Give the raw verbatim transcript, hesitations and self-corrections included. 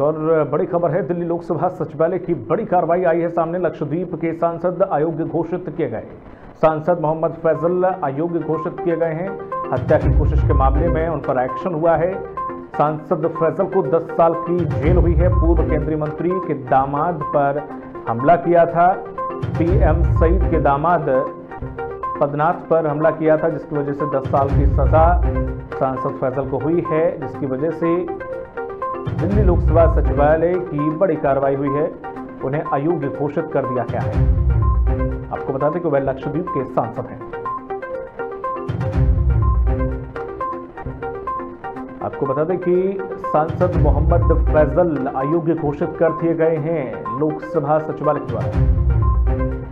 एक और बड़ी खबर है, दिल्ली लोकसभा सचिवालय की बड़ी कार्रवाई आई है सामने। लक्षद्वीप के सांसद अयोग्य घोषित किए गए। सांसद मोहम्मद फैजल अयोग्य घोषित किए गए हैं। हत्या की कोशिश के मामले में उन पर एक्शन हुआ है। सांसद फैजल को दस साल की जेल हुई है। पूर्व केंद्रीय मंत्री के दामाद पर हमला किया था, पीएम सईद के दामाद पदनाथ पर हमला किया था, जिसकी वजह से दस साल की सजा सांसद फैजल को हुई है, जिसकी वजह से दिल्ली लोकसभा सचिवालय की बड़ी कार्रवाई हुई है। उन्हें अयोग्य घोषित कर दिया गया है। आपको बता दें कि वह लक्षद्वीप के सांसद हैं। आपको बता दें कि सांसद मोहम्मद फैजल अयोग्य घोषित कर दिए गए हैं लोकसभा सचिवालय के द्वारा।